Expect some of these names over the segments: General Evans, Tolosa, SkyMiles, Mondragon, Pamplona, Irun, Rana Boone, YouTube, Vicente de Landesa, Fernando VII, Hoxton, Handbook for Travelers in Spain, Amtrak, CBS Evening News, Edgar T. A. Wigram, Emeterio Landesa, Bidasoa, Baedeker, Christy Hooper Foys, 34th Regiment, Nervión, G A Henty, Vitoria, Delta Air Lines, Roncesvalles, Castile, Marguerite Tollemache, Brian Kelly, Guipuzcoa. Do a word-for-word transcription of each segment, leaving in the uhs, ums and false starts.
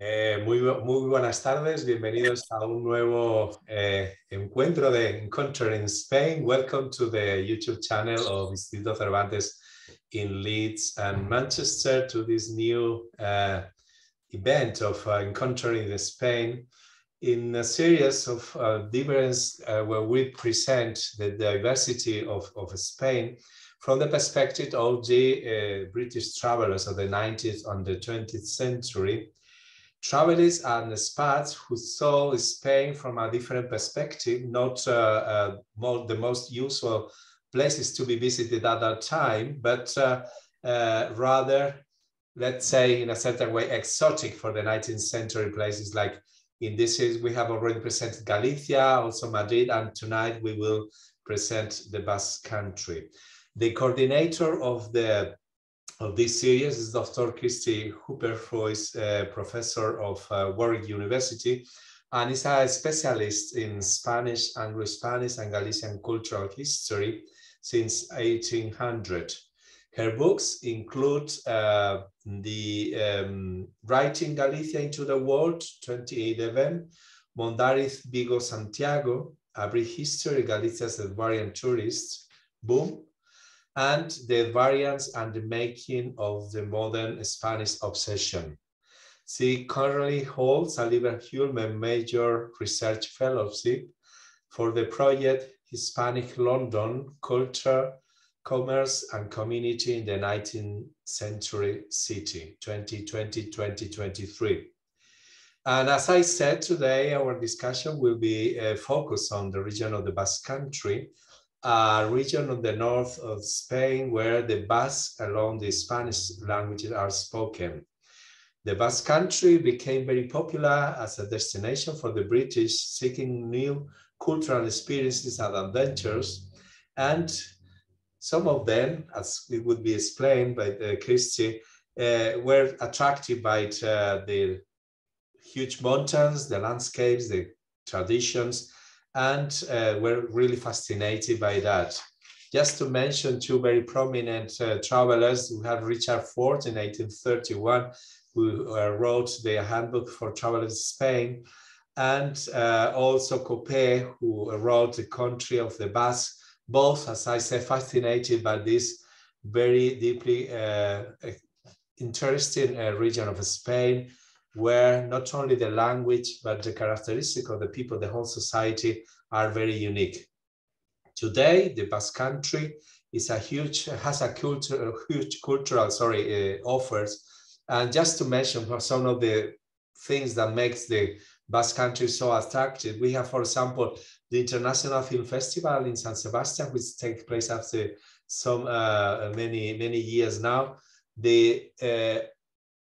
Eh, muy, muy buenas tardes, bienvenidos a un nuevo eh, encuentro de Encounter in Spain. Welcome to the YouTube channel of Instituto Cervantes in Leeds and Manchester to this new uh, event of uh, Encounter in Spain, in a series of uh, difference uh, where we present the diversity of, of Spain from the perspective of the uh, British travelers of the nineteenth and the twentieth century. Travelers and expats who saw Spain from a different perspective, not uh, uh, more, the most usual places to be visited at that time, but uh, uh, rather, let's say, in a certain way, exotic for the nineteenth century places. Like in this case, we have already presented Galicia, also Madrid, and tonight we will present the Basque Country. The coordinator of the of this series is Doctor Christy Hooper Foys, uh, professor of uh, Warwick University, and is a specialist in Spanish, Anglo-Spanish and Galician cultural history since eighteen hundred. Her books include uh, the um, Writing Galicia into the World, twenty eleven, Mondariz Vigo Santiago, A Brief History of Galicia's Barbarian Tourists, Boom, and The Variants and the Making of the Modern Spanish Obsession. She currently holds a Liverpool Major Research Fellowship for the project Hispanic London, Culture, Commerce and Community in the nineteenth Century City, twenty twenty to twenty twenty-three. And as I said, today our discussion will be uh, focused on the region of the Basque Country, a region of the north of Spain where the Basque along the Spanish languages are spoken. The Basque Country became very popular as a destination for the British seeking new cultural experiences and adventures, and some of them, as it would be explained by uh, Christy, uh, were attracted by uh, the huge mountains, the landscapes, the traditions, and uh, were really fascinated by that. Just to mention two very prominent uh, travelers, we have Richard Ford in eighteen thirty-one, who uh, wrote the Handbook for Travelers in Spain, and uh, also Copé, who wrote The Country of the Basque, both, as I said, fascinated by this very deeply uh, interesting uh, region of Spain, where not only the language, but the characteristic of the people, the whole society are very unique. Today, the Basque Country is a huge, has a, culture, a huge cultural, sorry, uh, offers. And just to mention for some of the things that makes the Basque Country so attractive, we have, for example, the International Film Festival in San Sebastian, which takes place after some uh, many, many years now. The uh,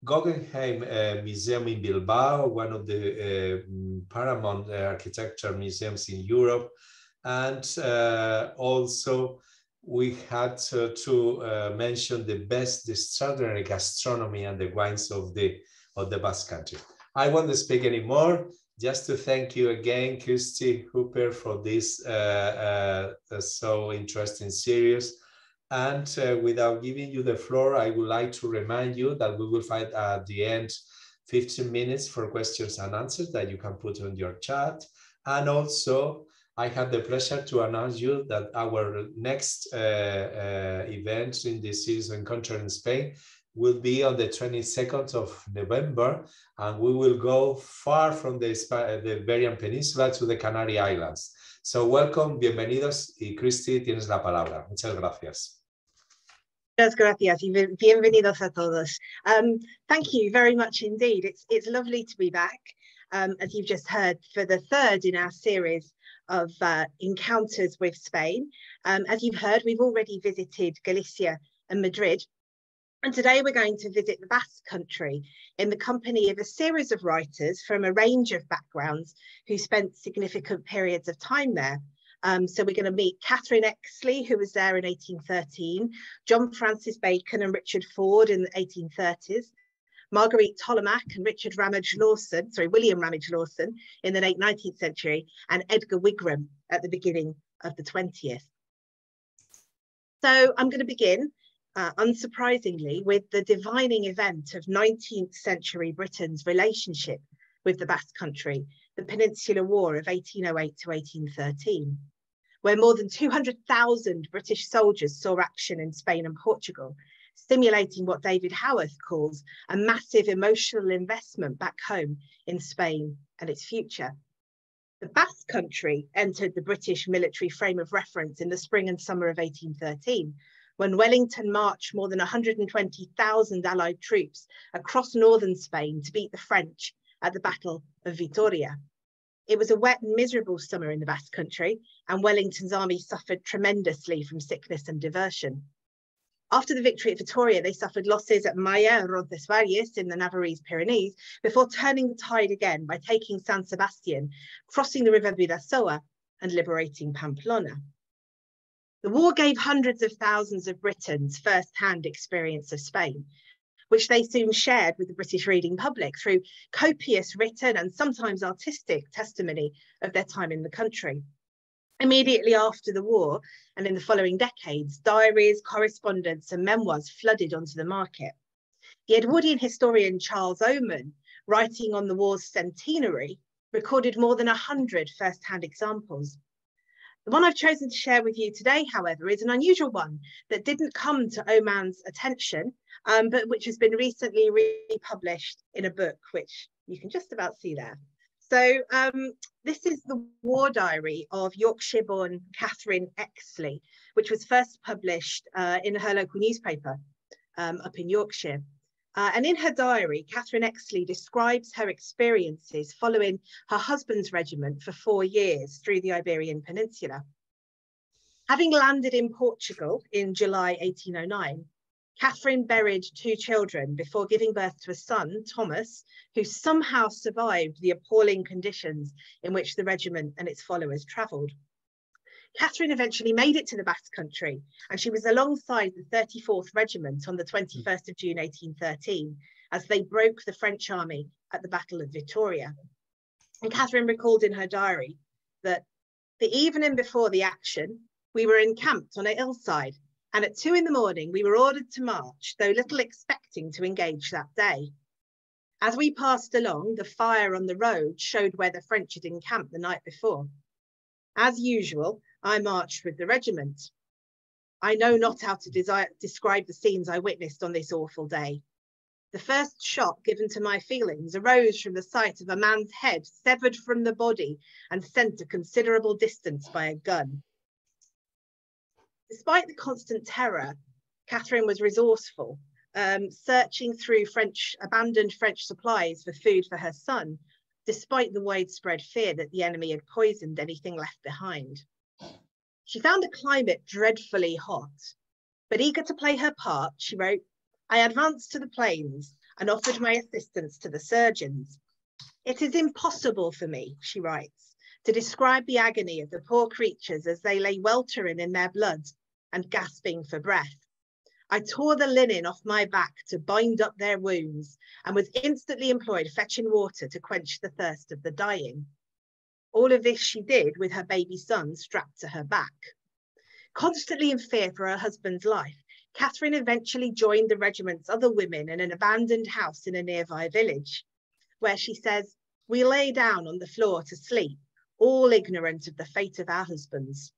Guggenheim uh, Museum in Bilbao, one of the uh, paramount uh, architecture museums in Europe. And uh, also we had to, to uh, mention the best extraordinary gastronomy and the wines of the, of the Basque Country. I won't speak anymore, just to thank you again, Christy Hooper, for this uh, uh, so interesting series. And uh, without giving you the floor, I would like to remind you that we will find at the end fifteen minutes for questions and answers that you can put on your chat. And also, I have the pleasure to announce you that our next uh, uh, event in this series on Encounter in Spain will be on the twenty-second of November, and we will go far from the, the Iberian Peninsula to the Canary Islands. So welcome, bienvenidos, y Christy, tienes la palabra. Muchas gracias. Muchas gracias y bienvenidos a todos. Um, thank you very much indeed. It's, it's lovely to be back, um, as you've just heard, for the third in our series of uh, encounters with Spain. Um, as you've heard, we've already visited Galicia and Madrid. And today we're going to visit the Basque Country in the company of a series of writers from a range of backgrounds who spent significant periods of time there. Um, so we're going to meet Catherine Exley, who was there in eighteen thirteen, John Francis Bacon and Richard Ford in the eighteen thirties, Marguerite Tollemache and Richard Ramage Lawson, sorry, William Ramage Lawson in the late nineteenth century, and Edgar Wigram at the beginning of the twentieth. So I'm going to begin uh, unsurprisingly, with the defining event of nineteenth century Britain's relationship with the Basque Country, the Peninsular War of eighteen oh eight to eighteen thirteen, where more than two hundred thousand British soldiers saw action in Spain and Portugal, stimulating what David Howarth calls a massive emotional investment back home in Spain and its future. The Basque Country entered the British military frame of reference in the spring and summer of eighteen thirteen, when Wellington marched more than one hundred twenty thousand Allied troops across northern Spain to beat the French at the Battle of Vitoria. It was a wet and miserable summer in the Basque Country, and Wellington's army suffered tremendously from sickness and diversion. After the victory at Vitoria, they suffered losses at Maya and Roncesvalles in the Navarrese Pyrenees, before turning the tide again by taking San Sebastian, crossing the river Bidasoa, and liberating Pamplona. The war gave hundreds of thousands of Britons first-hand experience of Spain, which they soon shared with the British reading public through copious written and sometimes artistic testimony of their time in the country. Immediately after the war, and in the following decades, diaries, correspondence and memoirs flooded onto the market. The Edwardian historian Charles Oman, writing on the war's centenary, recorded more than one hundred first-hand examples. The one I've chosen to share with you today, however, is an unusual one that didn't come to Oman's attention, um, but which has been recently republished in a book, which you can just about see there. So um, this is the war diary of Yorkshire-born Catherine Exley, which was first published uh, in her local newspaper um, up in Yorkshire. Uh, and in her diary, Catherine Exley describes her experiences following her husband's regiment for four years through the Iberian Peninsula. Having landed in Portugal in July eighteen oh nine, Catherine buried two children before giving birth to a son, Thomas, who somehow survived the appalling conditions in which the regiment and its followers travelled. Catherine eventually made it to the Basque Country, and she was alongside the thirty-fourth Regiment on the twenty-first of June eighteen thirteen, as they broke the French army at the Battle of Vitoria. And Catherine recalled in her diary that the evening before the action, we were encamped on a hillside, and at two in the morning, we were ordered to march, though little expecting to engage that day. As we passed along, the fire on the road showed where the French had encamped the night before. As usual, I marched with the regiment. I know not how to desire, describe the scenes I witnessed on this awful day. The first shock given to my feelings arose from the sight of a man's head severed from the body and sent a considerable distance by a gun. Despite the constant terror, Catherine was resourceful, um, searching through French, abandoned French supplies for food for her son, despite the widespread fear that the enemy had poisoned anything left behind. She found the climate dreadfully hot, but eager to play her part, she wrote, "I advanced to the plains and offered my assistance to the surgeons. It is impossible for me," she writes, to describe the agony of the poor creatures as they lay weltering in their blood and gasping for breath. I tore the linen off my back to bind up their wounds and was instantly employed fetching water to quench the thirst of the dying. All of this she did with her baby son strapped to her back. Constantly in fear for her husband's life, Catherine eventually joined the regiment's other women in an abandoned house in a nearby village, where she says, "We lay down on the floor to sleep, all ignorant of the fate of our husbands."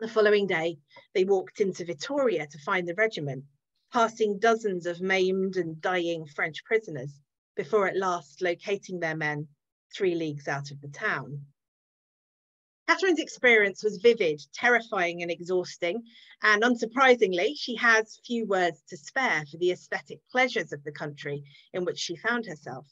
The following day, they walked into Vitoria to find the regiment, passing dozens of maimed and dying French prisoners, before at last locating their men three leagues out of the town. Catherine's experience was vivid, terrifying and exhausting, and unsurprisingly, she has few words to spare for the aesthetic pleasures of the country in which she found herself.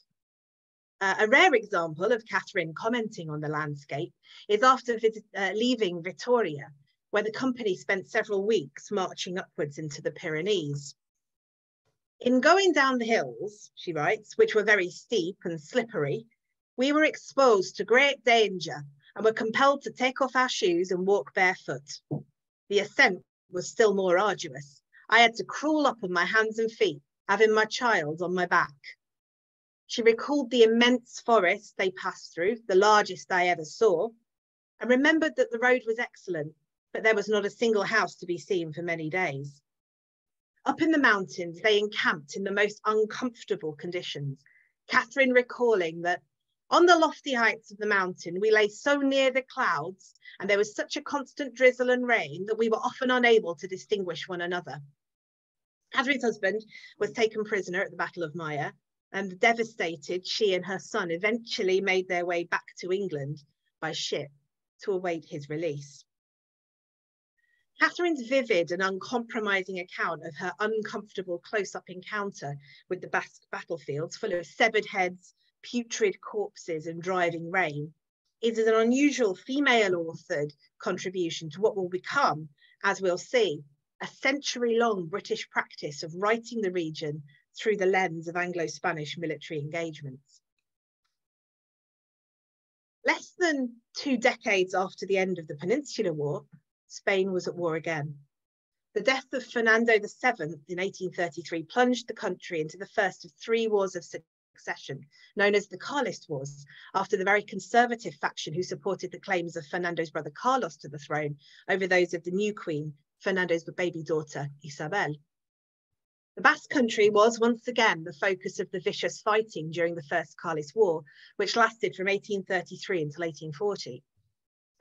Uh, a rare example of Catherine commenting on the landscape is after visit, uh, leaving Vitoria, where the company spent several weeks marching upwards into the Pyrenees. "In going down the hills," she writes, "which were very steep and slippery, we were exposed to great danger and were compelled to take off our shoes and walk barefoot. The ascent was still more arduous. I had to crawl up on my hands and feet, having my child on my back." She recalled the immense forest they passed through, the largest I ever saw, and remembered that the road was excellent, but there was not a single house to be seen for many days. Up in the mountains, they encamped in the most uncomfortable conditions, Catherine recalling that on the lofty heights of the mountain, we lay so near the clouds and there was such a constant drizzle and rain that we were often unable to distinguish one another. Catherine's husband was taken prisoner at the Battle of Maya, and devastated, she and her son eventually made their way back to England by ship to await his release. Catherine's vivid and uncompromising account of her uncomfortable close-up encounter with the Basque battlefields, full of severed heads, putrid corpses and driving rain, is an unusual female-authored contribution to what will become, as we'll see, a century-long British practice of writing the region through the lens of Anglo-Spanish military engagements. Less than two decades after the end of the Peninsular War, Spain was at war again. The death of Fernando the seventh in eighteen thirty-three plunged the country into the first of three wars of succession, known as the Carlist Wars, after the very conservative faction who supported the claims of Fernando's brother Carlos to the throne over those of the new queen, Fernando's baby daughter, Isabel. The Basque Country was once again the focus of the vicious fighting during the First Carlist War, which lasted from eighteen thirty-three until eighteen forty.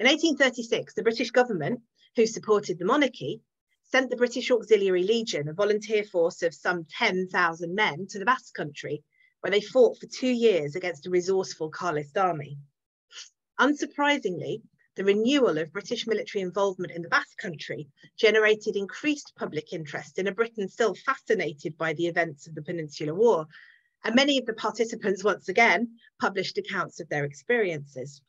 In eighteen thirty-six, the British government, who supported the monarchy, sent the British Auxiliary Legion, a volunteer force of some ten thousand men, to the Basque Country, where they fought for two years against a resourceful Carlist army. Unsurprisingly, the renewal of British military involvement in the Basque Country generated increased public interest in a Britain still fascinated by the events of the Peninsular War, and many of the participants once again published accounts of their experiences.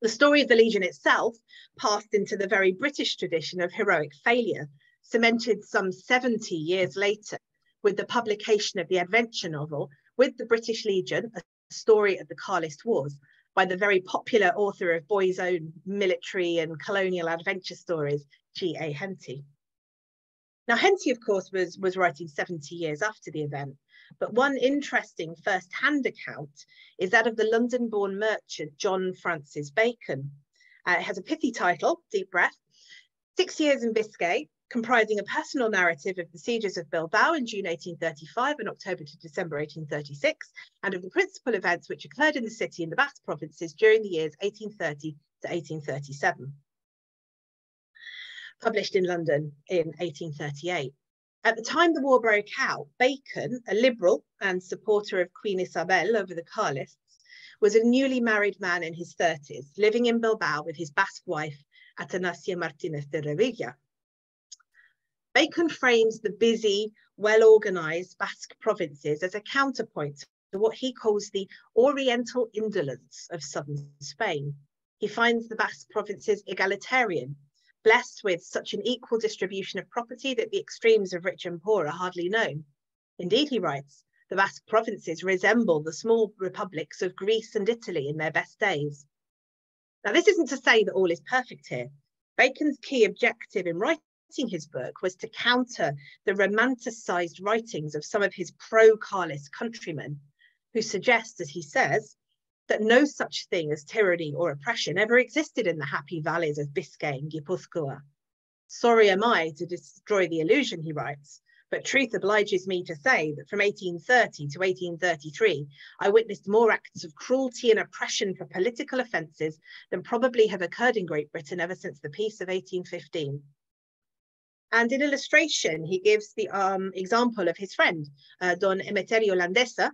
The story of the Legion itself passed into the very British tradition of heroic failure, cemented some seventy years later with the publication of the adventure novel With the British Legion, a story of the Carlist Wars, by the very popular author of Boy's Own military and colonial adventure stories, G A Henty. Now, Henty, of course, was, was writing seventy years after the event, but one interesting first-hand account is that of the London-born merchant John Francis Bacon. Uh, it has a pithy title, deep breath, Six Years in Biscay, comprising a personal narrative of the sieges of Bilbao in June eighteen thirty-five and October to December eighteen thirty-six, and of the principal events which occurred in the city and the Basque provinces during the years eighteen thirty to eighteen thirty-seven. Published in London in eighteen thirty-eight. At the time the war broke out, Bacon, a liberal and supporter of Queen Isabel over the Carlists, was a newly married man in his thirties, living in Bilbao with his Basque wife, Atanasia Martinez de Revilla. Bacon frames the busy, well-organized Basque provinces as a counterpoint to what he calls the oriental indolence of southern Spain. He finds the Basque provinces egalitarian, blessed with such an equal distribution of property that the extremes of rich and poor are hardly known. Indeed, he writes, the Basque provinces resemble the small republics of Greece and Italy in their best days. Now, this isn't to say that all is perfect here. Bacon's key objective in writing his book was to counter the romanticized writings of some of his pro-Carlist countrymen, who suggest, as he says, that no such thing as tyranny or oppression ever existed in the happy valleys of Biscay and Guipuzcoa. Sorry am I to destroy the illusion, he writes, but truth obliges me to say that from eighteen thirty to eighteen thirty-three, I witnessed more acts of cruelty and oppression for political offences than probably have occurred in Great Britain ever since the Peace of eighteen fifteen. And in illustration, he gives the um, example of his friend, uh, Don Emeterio Landesa,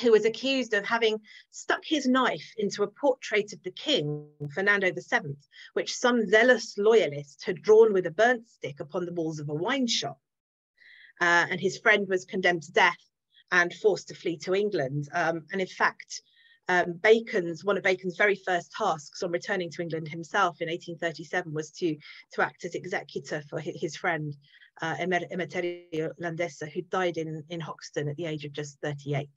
who was accused of having stuck his knife into a portrait of the king, Fernando the seventh, which some zealous loyalist had drawn with a burnt stick upon the walls of a wine shop. Uh, and his friend was condemned to death and forced to flee to England. Um, and in fact, um, Bacon's, one of Bacon's very first tasks on returning to England himself in eighteen thirty-seven was to, to act as executor for his, his friend, uh, Emeterio Landesa, who died in, in Hoxton at the age of just thirty-eight.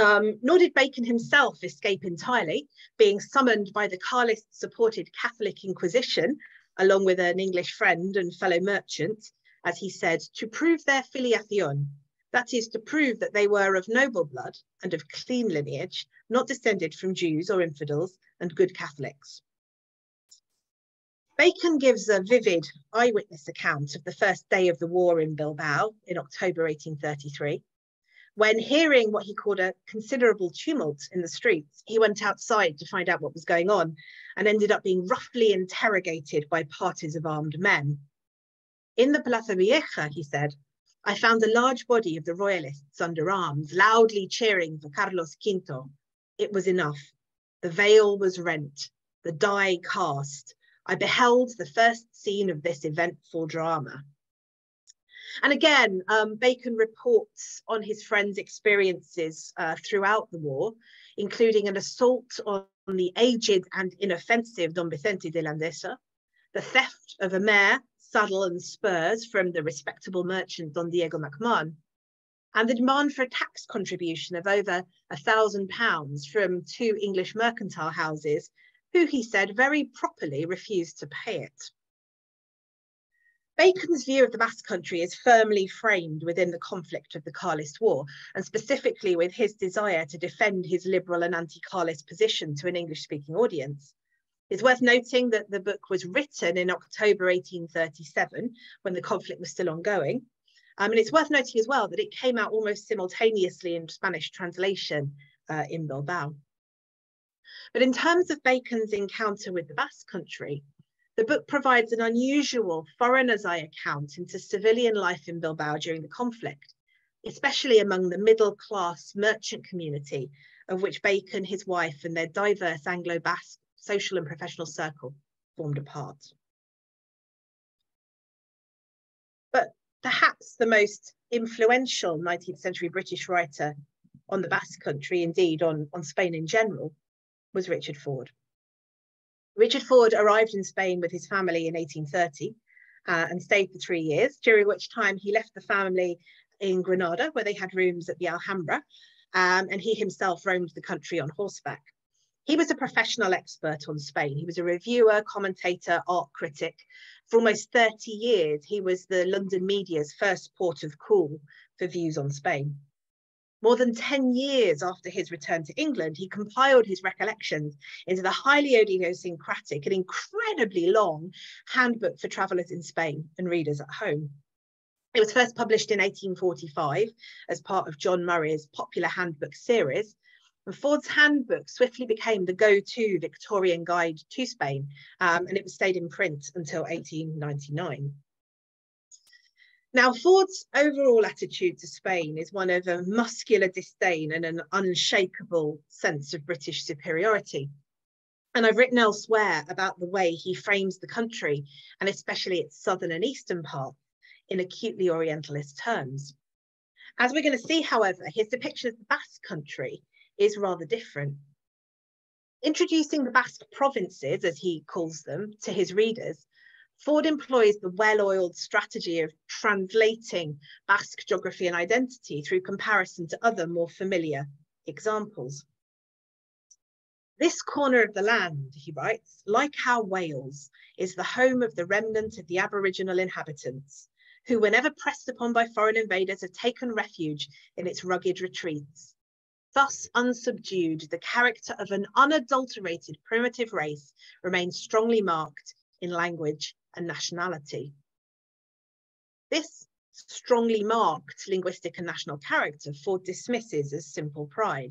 Um, nor did Bacon himself escape entirely, being summoned by the Carlist-supported Catholic Inquisition, along with an English friend and fellow merchant, as he said, to prove their filiación, that is, to prove that they were of noble blood and of clean lineage, not descended from Jews or infidels and good Catholics. Bacon gives a vivid eyewitness account of the first day of the war in Bilbao in October eighteen thirty-three, when hearing what he called a considerable tumult in the streets, he went outside to find out what was going on and ended up being roughly interrogated by parties of armed men. In the Plaza Vieja, he said, I found a large body of the royalists under arms, loudly cheering for Carlos V. It was enough. The veil was rent, the die cast. I beheld the first scene of this eventful drama. And again, um, Bacon reports on his friend's experiences uh, throughout the war, including an assault on the aged and inoffensive Don Vicente de Landesa, the theft of a mare, saddle and spurs from the respectable merchant Don Diego MacMahon, and the demand for a tax contribution of over a thousand pounds from two English mercantile houses, who, he said, very properly refused to pay it. Bacon's view of the Basque Country is firmly framed within the conflict of the Carlist War, and specifically with his desire to defend his liberal and anti-Carlist position to an English-speaking audience. It's worth noting that the book was written in October eighteen thirty-seven, when the conflict was still ongoing. Um, and it's worth noting as well that it came out almost simultaneously in Spanish translation uh, in Bilbao. But in terms of Bacon's encounter with the Basque Country, the book provides an unusual foreigner's eye account into civilian life in Bilbao during the conflict, especially among the middle-class merchant community, of which Bacon, his wife, and their diverse Anglo-Basque social and professional circle formed a part. But perhaps the most influential nineteenth century British writer on the Basque Country, indeed on, on Spain in general, was Richard Ford. Richard Ford arrived in Spain with his family in eighteen thirty uh, and stayed for three years, during which time he left the family in Granada, where they had rooms at the Alhambra, um, and he himself roamed the country on horseback. He was a professional expert on Spain. He was a reviewer, commentator, art critic. For almost thirty years, he was the London media's first port of call for views on Spain. More than ten years after his return to England, he compiled his recollections into the highly idiosyncratic and incredibly long Handbook for Travelers in Spain and Readers at Home. It was first published in eighteen forty-five as part of John Murray's popular handbook series, and Ford's handbook swiftly became the go-to Victorian guide to Spain, um, and it stayed in print until eighteen ninety-nine. Now, Ford's overall attitude to Spain is one of a muscular disdain and an unshakable sense of British superiority. And I've written elsewhere about the way he frames the country, and especially its southern and eastern parts, in acutely Orientalist terms. As we're going to see, however, his depiction of the Basque Country is rather different. Introducing the Basque provinces, as he calls them, to his readers, Ford employs the well-oiled strategy of translating Basque geography and identity through comparison to other more familiar examples. This corner of the land, he writes, like how Wales, is the home of the remnant of the Aboriginal inhabitants, who, whenever pressed upon by foreign invaders, have taken refuge in its rugged retreats. Thus unsubdued, the character of an unadulterated primitive race remains strongly marked in language and nationality. This strongly marked linguistic and national character Ford dismisses as simple pride.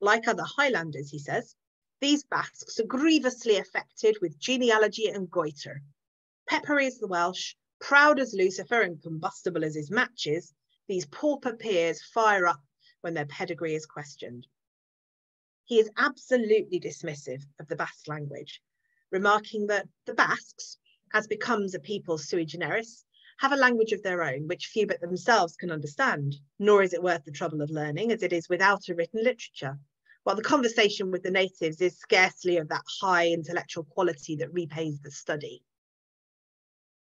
Like other Highlanders, he says, these Basques are grievously affected with genealogy and goitre. Peppery as the Welsh, proud as Lucifer and combustible as his matches, these pauper peers fire up when their pedigree is questioned. He is absolutely dismissive of the Basque language, remarking that the Basques, as becomes a people sui generis, have a language of their own, which few but themselves can understand, nor is it worth the trouble of learning, as it is without a written literature, while the conversation with the natives is scarcely of that high intellectual quality that repays the study.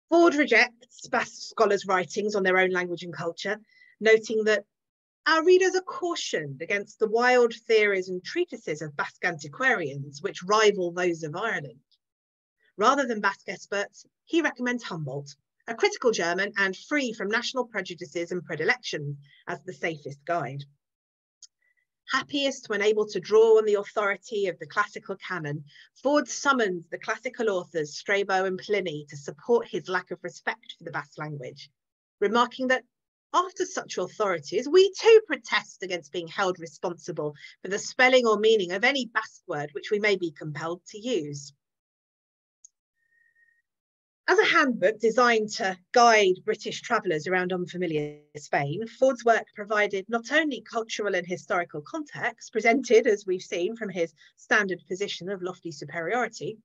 Ford rejects Basque scholars' writings on their own language and culture, noting that our readers are cautioned against the wild theories and treatises of Basque antiquarians, which rival those of Ireland. Rather than Basque experts, he recommends Humboldt, a critical German and free from national prejudices and predilections, as the safest guide. Happiest when able to draw on the authority of the classical canon, Ford summoned the classical authors Strabo and Pliny to support his lack of respect for the Basque language, remarking that after such authorities, we too protest against being held responsible for the spelling or meaning of any Basque word which we may be compelled to use. As a handbook designed to guide British travellers around unfamiliar Spain, Ford's work provided not only cultural and historical context, presented, as we've seen, from his standard position of lofty superiority,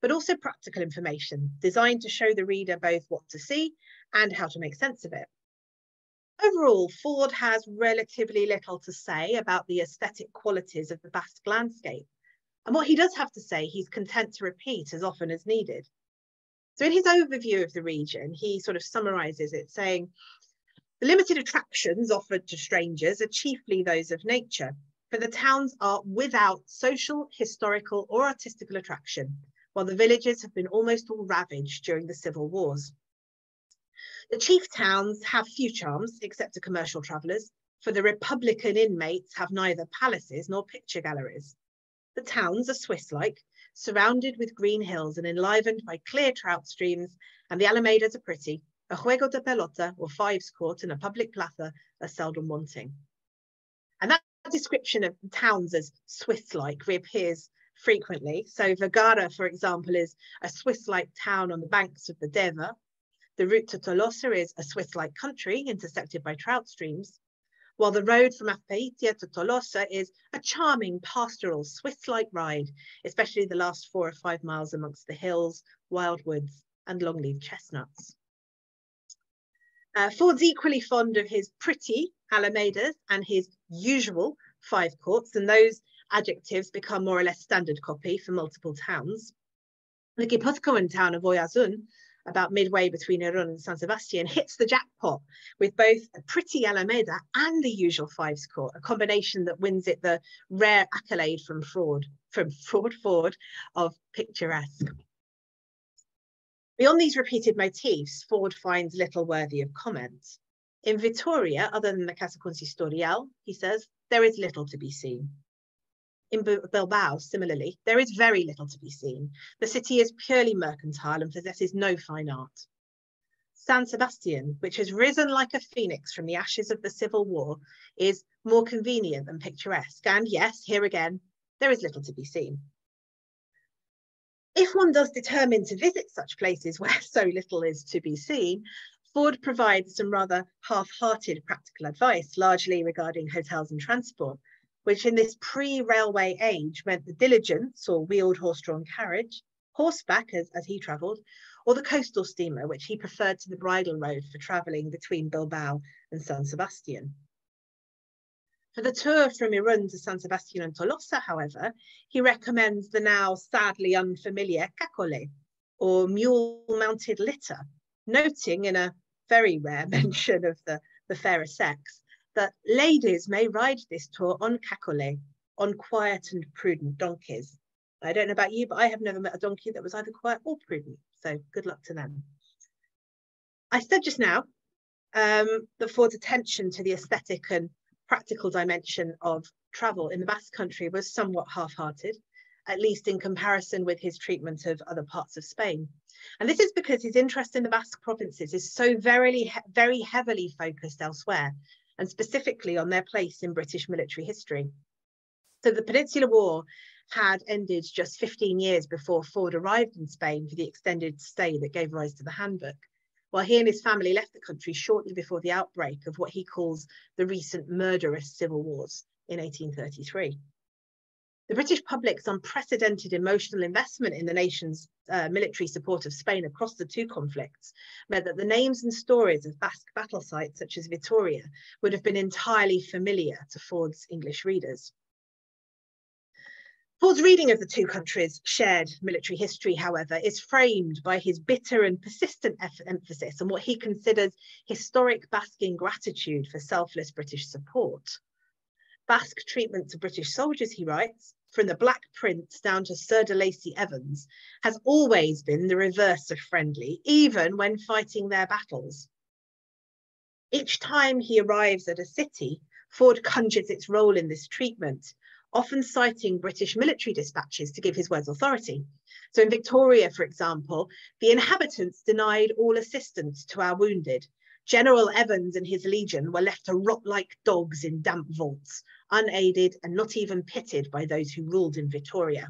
but also practical information designed to show the reader both what to see and how to make sense of it. Overall, Ford has relatively little to say about the aesthetic qualities of the Basque landscape, and what he does have to say, he's content to repeat as often as needed. So in his overview of the region, he sort of summarises it, saying, the limited attractions offered to strangers are chiefly those of nature, but the towns are without social, historical or artistical attraction, while the villages have been almost all ravaged during the civil wars. The chief towns have few charms, except to commercial travellers, for the Republican inmates have neither palaces nor picture galleries. The towns are Swiss-like, surrounded with green hills and enlivened by clear trout streams, and the alamedas are pretty. A juego de pelota, or fives court, and a public plaza are seldom wanting. And that description of towns as Swiss-like reappears frequently. So Vergara, for example, is a Swiss-like town on the banks of the Deva. The route to Tolosa is a Swiss-like country intersected by trout streams, while the road from Azpeitia to Tolosa is a charming pastoral Swiss-like ride, especially the last four or five miles amongst the hills, wild woods and long-leaved chestnuts. Uh, Ford's equally fond of his pretty alamedas and his usual five courts, and those adjectives become more or less standard copy for multiple towns. The Guipuzcoan town of Oiartzun, about midway between Irun and San Sebastian, hits the jackpot with both a pretty alameda and the usual fives court, a combination that wins it the rare accolade from Ford, from Ford Ford of picturesque. Beyond these repeated motifs, Ford finds little worthy of comment. In Vitoria, other than the Casa Consistorial, he says, there is little to be seen. In Bilbao, similarly, there is very little to be seen. The city is purely mercantile and possesses no fine art. San Sebastian, which has risen like a phoenix from the ashes of the Civil War, is more convenient than picturesque. And yes, here again, there is little to be seen. If one does determine to visit such places where so little is to be seen, Ford provides some rather half-hearted practical advice, largely regarding hotels and transport, which in this pre-railway age meant the diligence, or wheeled horse-drawn carriage, horseback as, as he travelled, or the coastal steamer, which he preferred to the bridle road for travelling between Bilbao and San Sebastian. For the tour from Irun to San Sebastian and Tolosa, however, he recommends the now sadly unfamiliar cacole, or mule-mounted litter, noting in a very rare mention of the, the fairer sex, that ladies may ride this tour on cacolé, on quiet and prudent donkeys. I don't know about you, but I have never met a donkey that was either quiet or prudent, so good luck to them. I said just now um, that Ford's attention to the aesthetic and practical dimension of travel in the Basque Country was somewhat half-hearted, at least in comparison with his treatment of other parts of Spain. And this is because his interest in the Basque provinces is so very, very heavily focused elsewhere, and specifically on their place in British military history. So the Peninsular War had ended just fifteen years before Ford arrived in Spain for the extended stay that gave rise to the handbook, while he and his family left the country shortly before the outbreak of what he calls the recent murderous civil wars in eighteen thirty-three. The British public's unprecedented emotional investment in the nation's uh, military support of Spain across the two conflicts meant that the names and stories of Basque battle sites such as Vitoria would have been entirely familiar to Ford's English readers. Ford's reading of the two countries' shared military history, however, is framed by his bitter and persistent emphasis on what he considers historic Basque ingratitude for selfless British support. Basque treatment to British soldiers, he writes, from the Black Prince down to Sir de Lacy Evans, has always been the reverse of friendly, even when fighting their battles. Each time he arrives at a city, Ford conjures its role in this treatment, often citing British military dispatches to give his words authority. So in Vitoria, for example, the inhabitants denied all assistance to our wounded. General Evans and his legion were left to rot like dogs in damp vaults, unaided and not even pitied by those who ruled in Vitoria.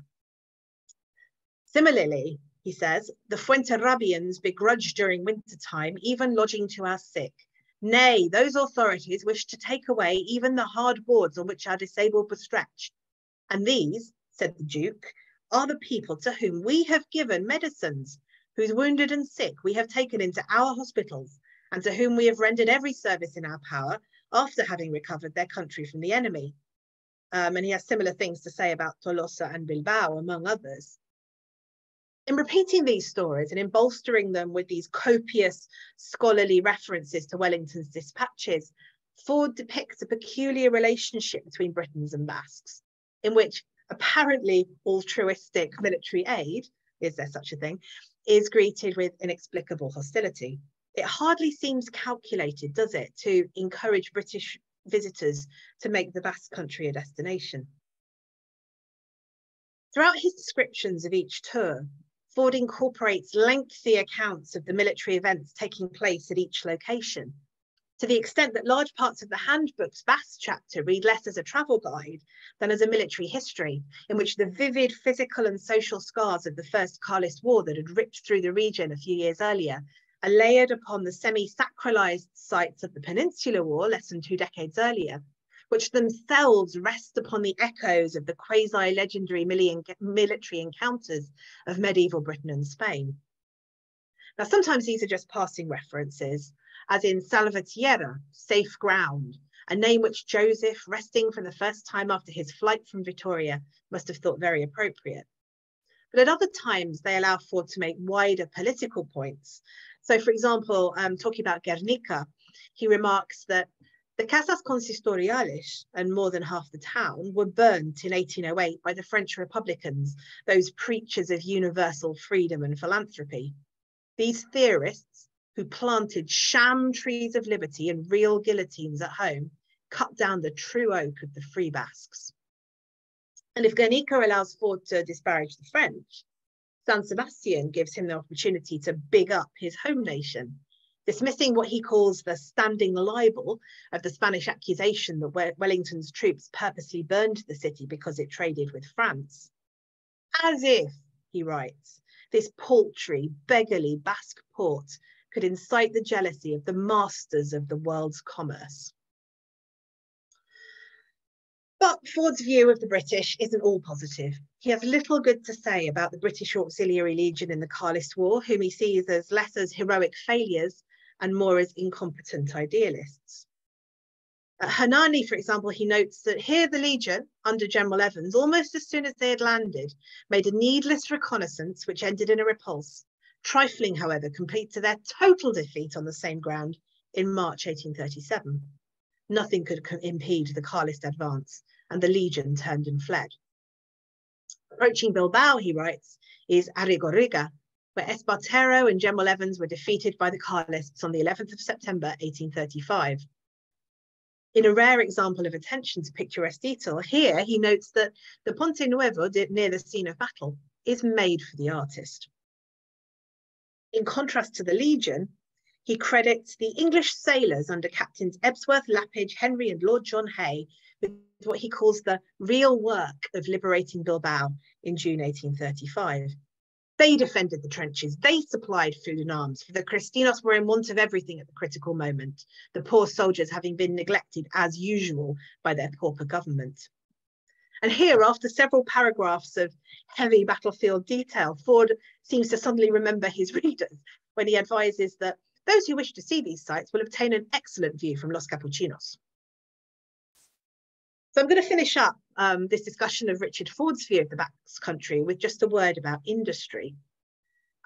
Similarly, he says, the Fuenterrabians begrudge during wintertime even lodging to our sick. Nay, those authorities wish to take away even the hard boards on which our disabled were stretched. And these, said the Duke, are the people to whom we have given medicines, whose wounded and sick we have taken into our hospitals, and to whom we have rendered every service in our power after having recovered their country from the enemy. Um, and he has similar things to say about Tolosa and Bilbao, among others. In repeating these stories and in bolstering them with these copious scholarly references to Wellington's dispatches, Ford depicts a peculiar relationship between Britons and Basques, in which apparently altruistic military aid, is there such a thing, is greeted with inexplicable hostility. It hardly seems calculated, does it, to encourage British visitors to make the Basque country a destination. Throughout his descriptions of each tour, Ford incorporates lengthy accounts of the military events taking place at each location. To the extent that large parts of the handbook's Basque chapter read less as a travel guide than as a military history, in which the vivid physical and social scars of the First Carlist War that had ripped through the region a few years earlier are layered upon the semi-sacralized sites of the Peninsular War less than two decades earlier, which themselves rest upon the echoes of the quasi-legendary military encounters of medieval Britain and Spain. Now, sometimes these are just passing references, as in Salvatierra, safe ground, a name which Joseph, resting for the first time after his flight from Vitoria, must have thought very appropriate. But at other times, they allow Ford to make wider political points. So, for example, um, talking about Guernica, he remarks that the Casas Consistoriales, and more than half the town, were burnt in eighteen oh eight by the French Republicans, those preachers of universal freedom and philanthropy. These theorists, who planted sham trees of liberty and real guillotines at home, cut down the true oak of the Free Basques. And if Guernica allows Ford to disparage the French, San Sebastian gives him the opportunity to big up his home nation, dismissing what he calls the standing libel of the Spanish accusation that Wellington's troops purposely burned the city because it traded with France. As if, he writes, this paltry, beggarly Basque port could incite the jealousy of the masters of the world's commerce. But Ford's view of the British isn't all positive. He has little good to say about the British Auxiliary Legion in the Carlist War, whom he sees as less as heroic failures and more as incompetent idealists. At Hernani, for example, he notes that here the Legion, under General Evans, almost as soon as they had landed, made a needless reconnaissance which ended in a repulse, trifling, however, complete to their total defeat on the same ground in March eighteen thirty-seven. Nothing could impede the Carlist advance, and the Legion turned and fled. Approaching Bilbao, he writes, is Arrigorriga, where Espartero and General Evans were defeated by the Carlists on the eleventh of September, eighteen thirty-five. In a rare example of attention to picturesque detail, here he notes that the Ponte Nuevo near the scene of battle is made for the artist. In contrast to the Legion, he credits the English sailors under Captains Ebsworth, Lappage, Henry and Lord John Hay with what he calls the real work of liberating Bilbao in June eighteen thirty-five. They defended the trenches, they supplied food and arms, for the Cristinos were in want of everything at the critical moment, the poor soldiers having been neglected as usual by their pauper government. And here, after several paragraphs of heavy battlefield detail, Ford seems to suddenly remember his readers when he advises that those who wish to see these sites will obtain an excellent view from Los Capuchinos. So I'm going to finish up um, this discussion of Richard Ford's view of the Basque country with just a word about industry.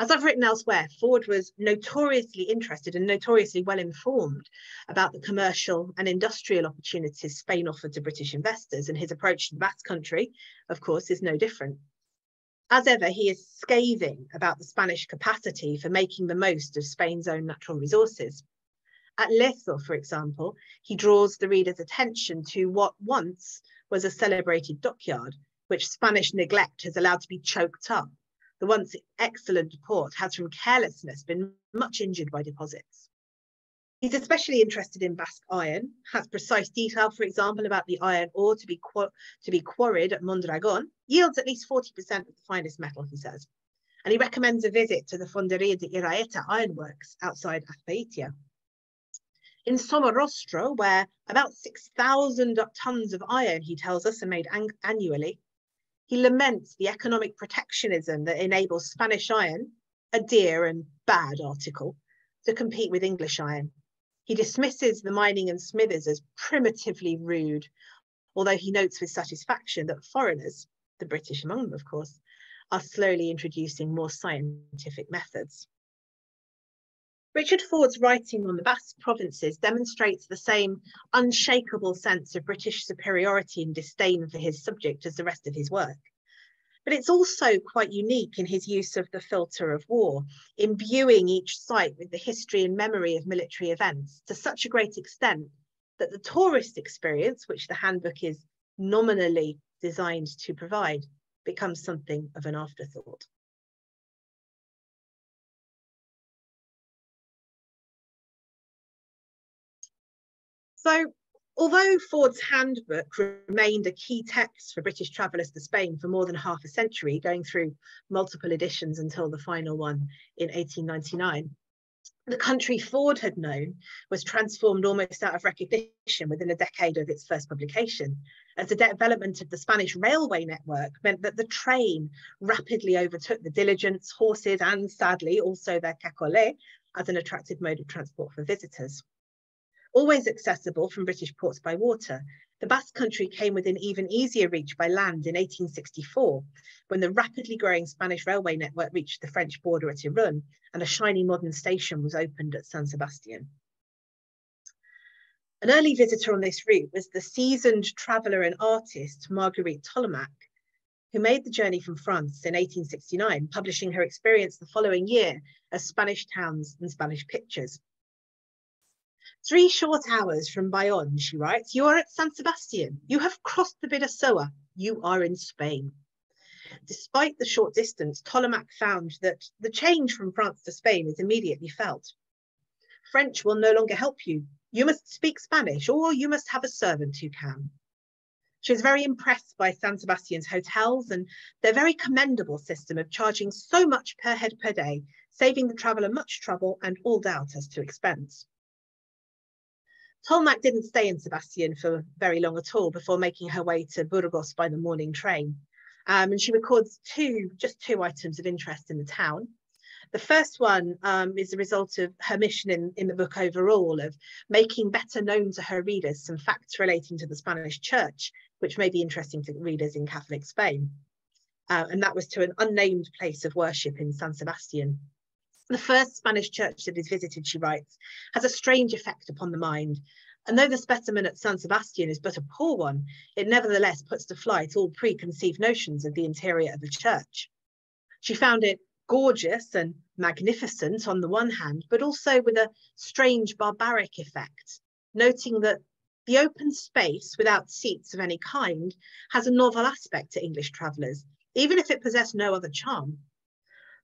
As I've written elsewhere, Ford was notoriously interested and notoriously well informed about the commercial and industrial opportunities Spain offered to British investors, and his approach to the Basque country, of course, is no different. As ever, he is scathing about the Spanish capacity for making the most of Spain's own natural resources. At Lezo, for example, he draws the reader's attention to what once was a celebrated dockyard, which Spanish neglect has allowed to be choked up. The once excellent port has from carelessness been much injured by deposits. He's especially interested in Basque iron, has precise detail, for example, about the iron ore to be, to be quarried at Mondragon, yields at least forty percent of the finest metal, he says. And he recommends a visit to the Fondería de Iraeta ironworks outside Azpeitia. In Somorrostro, where about six thousand tons of iron, he tells us, are made an annually, he laments the economic protectionism that enables Spanish iron, a dear and bad article, to compete with English iron. He dismisses the mining and smithers as primitively rude, although he notes with satisfaction that foreigners, the British among them, of course, are slowly introducing more scientific methods. Richard Ford's writing on the Basque provinces demonstrates the same unshakable sense of British superiority and disdain for his subject as the rest of his work. But it's also quite unique in his use of the filter of war, imbuing each site with the history and memory of military events to such a great extent that the tourist experience, which the handbook is nominally designed to provide, becomes something of an afterthought. So, although Ford's handbook remained a key text for British travellers to Spain for more than half a century, going through multiple editions until the final one in eighteen ninety-nine, the country Ford had known was transformed almost out of recognition within a decade of its first publication, as the development of the Spanish railway network meant that the train rapidly overtook the diligence, horses, and sadly also their cacolé as an attractive mode of transport for visitors. Always accessible from British ports by water, the Basque country came within even easier reach by land in eighteen sixty-four, when the rapidly growing Spanish railway network reached the French border at Irun, and a shiny modern station was opened at San Sebastian. An early visitor on this route was the seasoned traveller and artist Marguerite Tollemache, who made the journey from France in eighteen sixty-nine, publishing her experience the following year as Spanish towns and Spanish pictures. Three short hours from Bayonne, she writes, you are at San Sebastian. You have crossed the Bidasoa. You are in Spain. Despite the short distance, Tollemache found that the change from France to Spain is immediately felt. French will no longer help you. You must speak Spanish, or you must have a servant who can. She was very impressed by San Sebastian's hotels and their very commendable system of charging so much per head per day, saving the traveller much trouble and all doubt as to expense. Tollemache didn't stay in Sebastian for very long at all before making her way to Burgos by the morning train. Um, and she records two, just two items of interest in the town. The first one um, is the result of her mission in, in the book overall of making better known to her readers some facts relating to the Spanish church, which may be interesting to readers in Catholic Spain. Uh, and that was to an unnamed place of worship in San Sebastian. The first Spanish church that is visited, she writes, has a strange effect upon the mind, and though the specimen at San Sebastian is but a poor one, it nevertheless puts to flight all preconceived notions of the interior of a church. She found it gorgeous and magnificent on the one hand, but also with a strange barbaric effect, noting that the open space without seats of any kind has a novel aspect to English travellers, even if it possessed no other charm.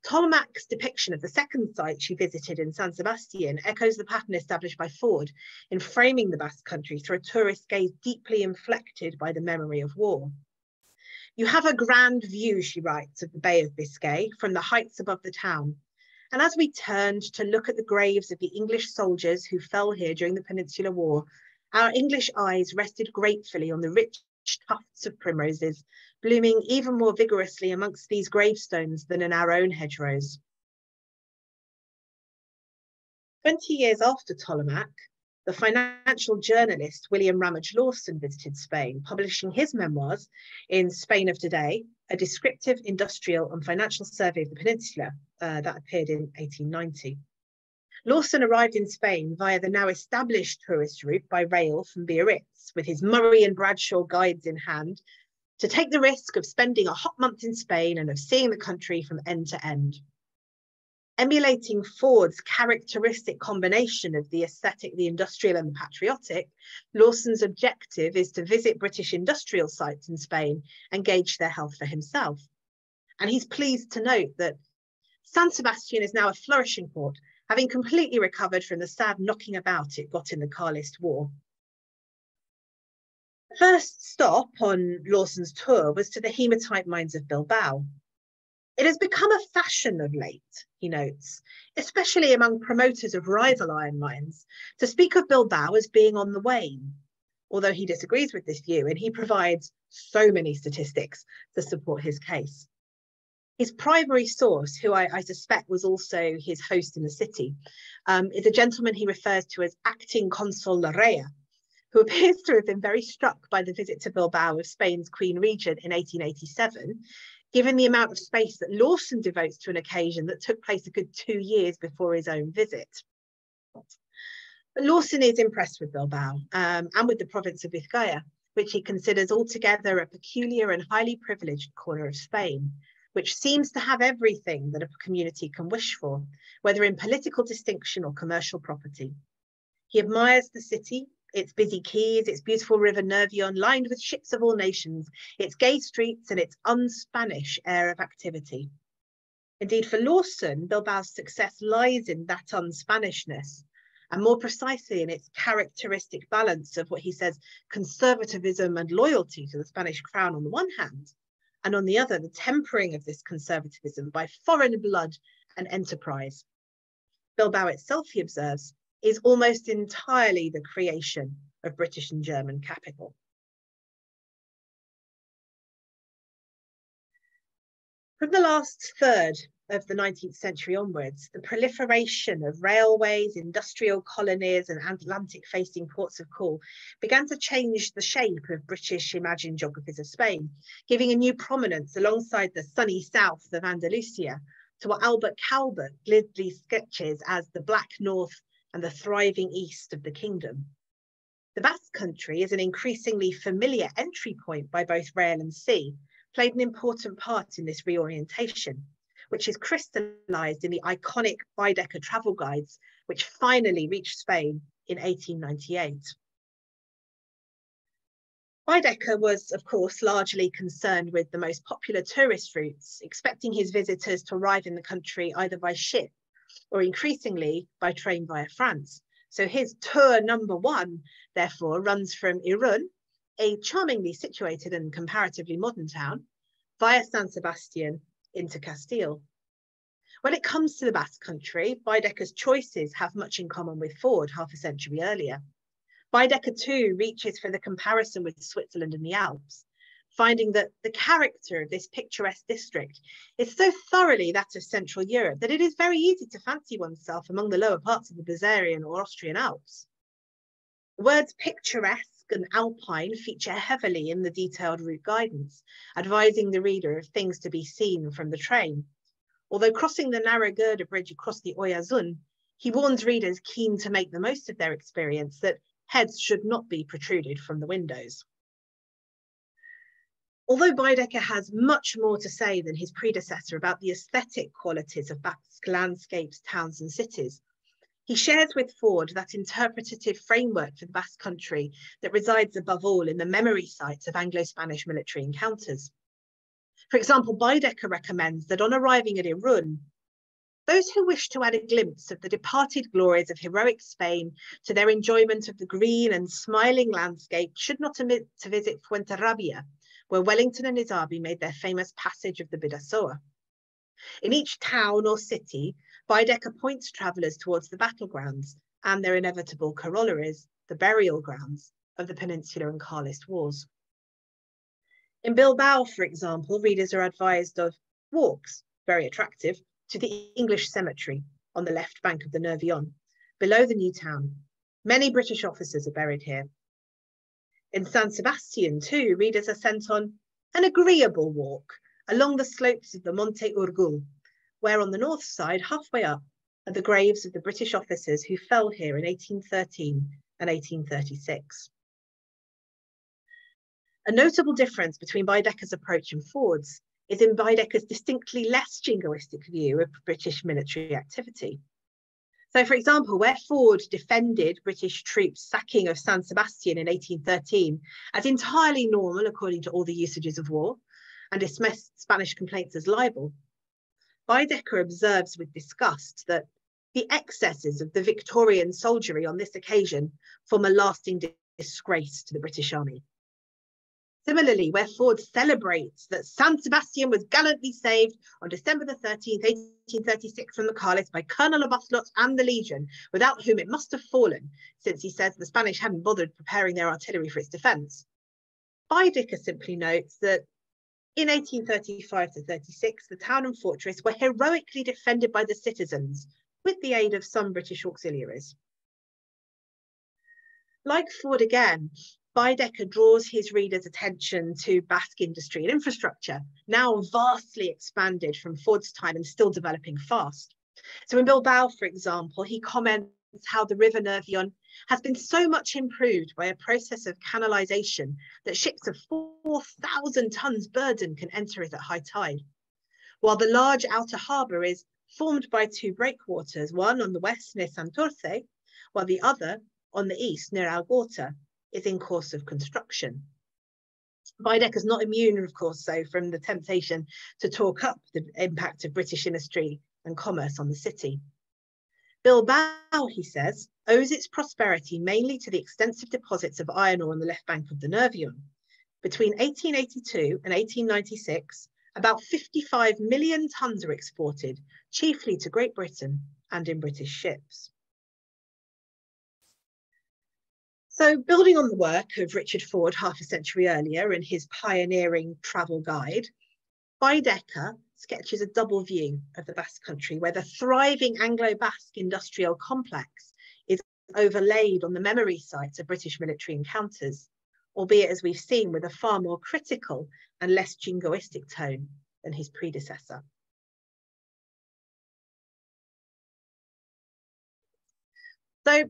Tolemache's depiction of the second site she visited in San Sebastian echoes the pattern established by Ford in framing the Basque country through a tourist gaze deeply inflected by the memory of war. You have a grand view, she writes, of the Bay of Biscay from the heights above the town. And as we turned to look at the graves of the English soldiers who fell here during the Peninsular War, our English eyes rested gratefully on the rich tufts of primroses, blooming even more vigorously amongst these gravestones than in our own hedgerows. Twenty years after Tollemache, the financial journalist William Ramage Lawson visited Spain, publishing his memoirs in Spain of Today, a descriptive industrial and financial survey of the peninsula uh, that appeared in eighteen ninety. Lawson arrived in Spain via the now established tourist route by rail from Biarritz with his Murray and Bradshaw guides in hand to take the risk of spending a hot month in Spain and of seeing the country from end to end. Emulating Ford's characteristic combination of the aesthetic, the industrial and the patriotic, Lawson's objective is to visit British industrial sites in Spain and gauge their health for himself. And he's pleased to note that San Sebastian is now a flourishing port, having completely recovered from the sad knocking about it got in the Carlist War. The first stop on Lawson's tour was to the hematite mines of Bilbao. It has become a fashion of late, he notes, especially among promoters of rival iron mines, to speak of Bilbao as being on the wane, although he disagrees with this view and he provides so many statistics to support his case. His primary source, who I, I suspect was also his host in the city, um, is a gentleman he refers to as acting consul Larrea, who appears to have been very struck by the visit to Bilbao of Spain's Queen Regent in eighteen eighty-seven, given the amount of space that Lawson devotes to an occasion that took place a good two years before his own visit. But Lawson is impressed with Bilbao um, and with the province of Vizcaya, which he considers altogether a peculiar and highly privileged corner of Spain, which seems to have everything that a community can wish for, whether in political distinction or commercial property. He admires the city, its busy quays, its beautiful river Nervión, lined with ships of all nations, its gay streets and its un-Spanish air of activity. Indeed, for Lawson, Bilbao's success lies in that un-Spanishness, and more precisely in its characteristic balance of what he says, conservatism and loyalty to the Spanish crown on the one hand, and on the other, the tempering of this conservatism by foreign blood and enterprise. Bilbao itself, he observes, is almost entirely the creation of British and German capital. From the last third of the nineteenth century onwards, the proliferation of railways, industrial colonies and Atlantic-facing ports of call began to change the shape of British imagined geographies of Spain, giving a new prominence alongside the sunny south of Andalusia to what Albert Calvert glibly sketches as the black north and the thriving east of the kingdom. The Basque Country is an increasingly familiar entry point by both rail and sea, played an important part in this reorientation, which is crystallized in the iconic Baedeker travel guides, which finally reached Spain in eighteen ninety-eight. Baedeker was, of course, largely concerned with the most popular tourist routes, expecting his visitors to arrive in the country either by ship or increasingly by train via France. So his tour number one, therefore, runs from Irun, a charmingly situated and comparatively modern town, via San Sebastian into Castile. When it comes to the Basque Country, Baedeker's choices have much in common with Ford half a century earlier. Baedeker too reaches for the comparison with Switzerland and the Alps, finding that the character of this picturesque district is so thoroughly that of Central Europe that it is very easy to fancy oneself among the lower parts of the Bavarian or Austrian Alps. The words picturesque and alpine feature heavily in the detailed route guidance, advising the reader of things to be seen from the train. Although crossing the narrow girder bridge across the Oiartzun, he warns readers keen to make the most of their experience that heads should not be protruded from the windows. Although Baedeker has much more to say than his predecessor about the aesthetic qualities of Basque landscapes, towns and cities, he shares with Ford that interpretative framework for the Basque Country that resides above all in the memory sites of Anglo-Spanish military encounters. For example, Baedeker recommends that on arriving at Irun, those who wish to add a glimpse of the departed glories of heroic Spain to their enjoyment of the green and smiling landscape should not omit to visit Fuenterrabía, where Wellington and his army made their famous passage of the Bidasoa. In each town or city, Baedeker points travellers towards the battlegrounds and their inevitable corollaries, the burial grounds of the Peninsular and Carlist Wars. In Bilbao, for example, readers are advised of walks, very attractive, to the English cemetery on the left bank of the Nervión, below the new town. Many British officers are buried here. In San Sebastian, too, readers are sent on an agreeable walk along the slopes of the Monte Urgul, where on the north side, halfway up, are the graves of the British officers who fell here in eighteen thirteen and eighteen thirty-six. A notable difference between Baedeker's approach and Ford's is in Baedeker's distinctly less jingoistic view of British military activity. So, for example, where Ford defended British troops' sacking of San Sebastian in eighteen thirteen as entirely normal according to all the usages of war, and dismissed Spanish complaints as libel, Baedeker observes with disgust that the excesses of the Victorian soldiery on this occasion form a lasting disgrace to the British Army. Similarly, where Ford celebrates that San Sebastian was gallantly saved on December the thirteenth, eighteen thirty-six from the Carlists by Colonel of Ocelot and the Legion, without whom it must have fallen, since he says the Spanish hadn't bothered preparing their artillery for its defence, Baedeker simply notes that in eighteen thirty-five to thirty-six, the town and fortress were heroically defended by the citizens, with the aid of some British auxiliaries. Like Ford again, Baedeker draws his readers' attention to Basque industry and infrastructure, now vastly expanded from Ford's time and still developing fast. So in Bilbao, for example, he comments how the river Nervión has been so much improved by a process of canalization that ships of four thousand tons burden can enter it at high tide, while the large outer harbour is formed by two breakwaters, one on the west near Santurce, while the other on the east near Algorta, is in course of construction. Baedeker's not immune, of course, so from the temptation to talk up the impact of British industry and commerce on the city. Bilbao, he says, owes its prosperity mainly to the extensive deposits of iron ore on the left bank of the Nervión. Between eighteen eighty-two and eighteen ninety-six, about fifty-five million tons are exported, chiefly to Great Britain and in British ships. So building on the work of Richard Ford half a century earlier in his pioneering travel guide, Baedeker sketches a double view of the Basque Country, where the thriving Anglo-Basque industrial complex is overlaid on the memory sites of British military encounters, albeit, as we've seen, with a far more critical and less jingoistic tone than his predecessor. So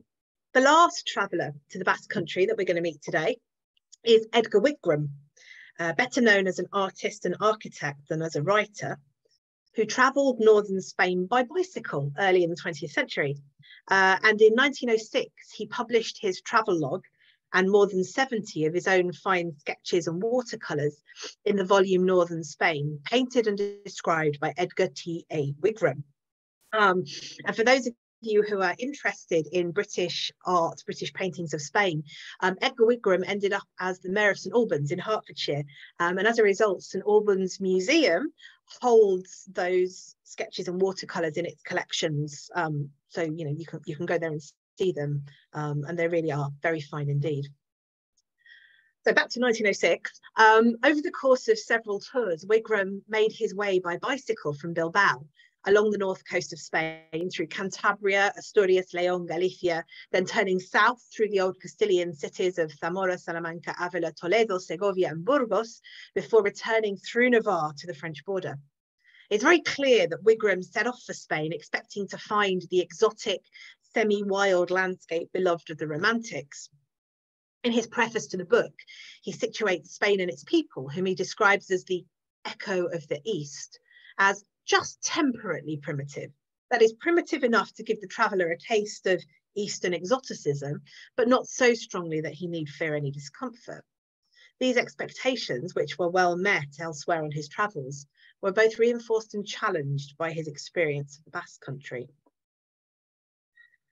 the last traveller to the Basque Country that we're going to meet today is Edgar Wigram, uh, better known as an artist and architect than as a writer, who travelled northern Spain by bicycle early in the twentieth century. Uh, and in nineteen oh six, he published his travelogue and more than seventy of his own fine sketches and watercolours in the volume Northern Spain, painted and described by Edgar T. A. Wigram. Um, and for those of you who are interested in British art, British paintings of Spain, um, Edgar Wigram ended up as the mayor of St Albans in Hertfordshire, um, and as a result St Albans Museum holds those sketches and watercolours in its collections, um, so you know you can, you can go there and see them, um, and they really are very fine indeed. So back to nineteen oh six, um, over the course of several tours, Wigram made his way by bicycle from Bilbao along the north coast of Spain, through Cantabria, Asturias, León, Galicia, then turning south through the old Castilian cities of Zamora, Salamanca, Avila, Toledo, Segovia and Burgos, before returning through Navarre to the French border. It's very clear that Wigram set off for Spain expecting to find the exotic, semi-wild landscape beloved of the Romantics. In his preface to the book, he situates Spain and its people, whom he describes as the echo of the East, as just temperately primitive, that is primitive enough to give the traveller a taste of Eastern exoticism, but not so strongly that he need fear any discomfort. These expectations, which were well met elsewhere on his travels, were both reinforced and challenged by his experience of the Basque Country.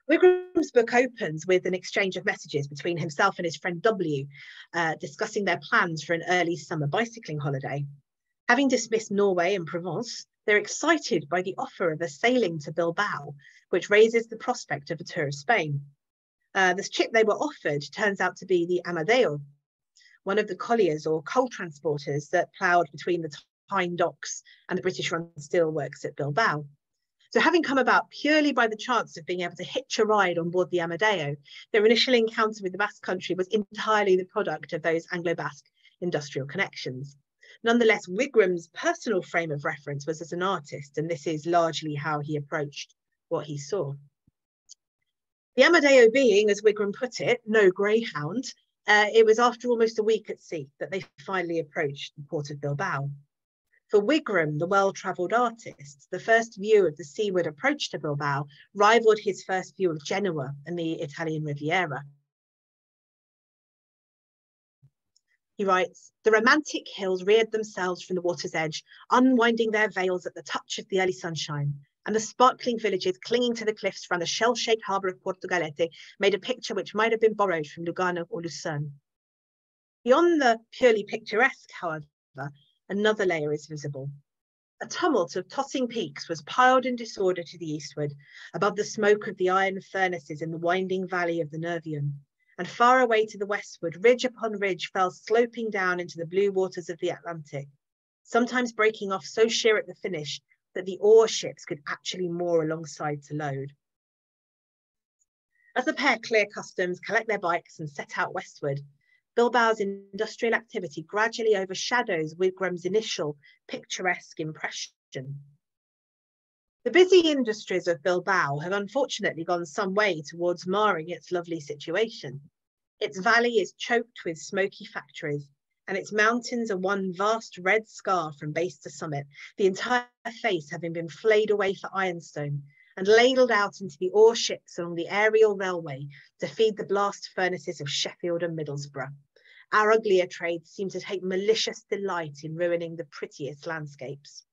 Wigram's book opens with an exchange of messages between himself and his friend W, uh, discussing their plans for an early summer bicycling holiday. Having dismissed Norway and Provence, they're excited by the offer of a sailing to Bilbao, which raises the prospect of a tour of Spain. Uh, the ship they were offered turns out to be the Amadeo, one of the colliers or coal transporters that ploughed between the Tyne docks and the British-run steelworks at Bilbao. So having come about purely by the chance of being able to hitch a ride on board the Amadeo, their initial encounter with the Basque Country was entirely the product of those Anglo-Basque industrial connections. Nonetheless, Wigram's personal frame of reference was as an artist, and this is largely how he approached what he saw. The Amadeo being, as Wigram put it, no greyhound, uh, it was after almost a week at sea that they finally approached the port of Bilbao. For Wigram, the well-travelled artist, the first view of the seaward approach to Bilbao rivaled his first view of Genoa and the Italian Riviera. He writes, the romantic hills reared themselves from the water's edge, unwinding their veils at the touch of the early sunshine, and the sparkling villages clinging to the cliffs round the shell-shaped harbour of Portugalete made a picture which might have been borrowed from Lugano or Lucerne. Beyond the purely picturesque, however, another layer is visible. A tumult of tossing peaks was piled in disorder to the eastward, above the smoke of the iron furnaces in the winding valley of the Nervion, and far away to the westward, ridge upon ridge fell sloping down into the blue waters of the Atlantic, sometimes breaking off so sheer at the finish that the ore ships could actually moor alongside to load. As the pair clear customs, collect their bikes, and set out westward, Bilbao's industrial activity gradually overshadows Wigram's initial picturesque impression. The busy industries of Bilbao have unfortunately gone some way towards marring its lovely situation. Its valley is choked with smoky factories, and its mountains are one vast red scar from base to summit, the entire face having been flayed away for ironstone and ladled out into the ore ships along the aerial railway to feed the blast furnaces of Sheffield and Middlesbrough. Our uglier trades seem to take malicious delight in ruining the prettiest landscapes.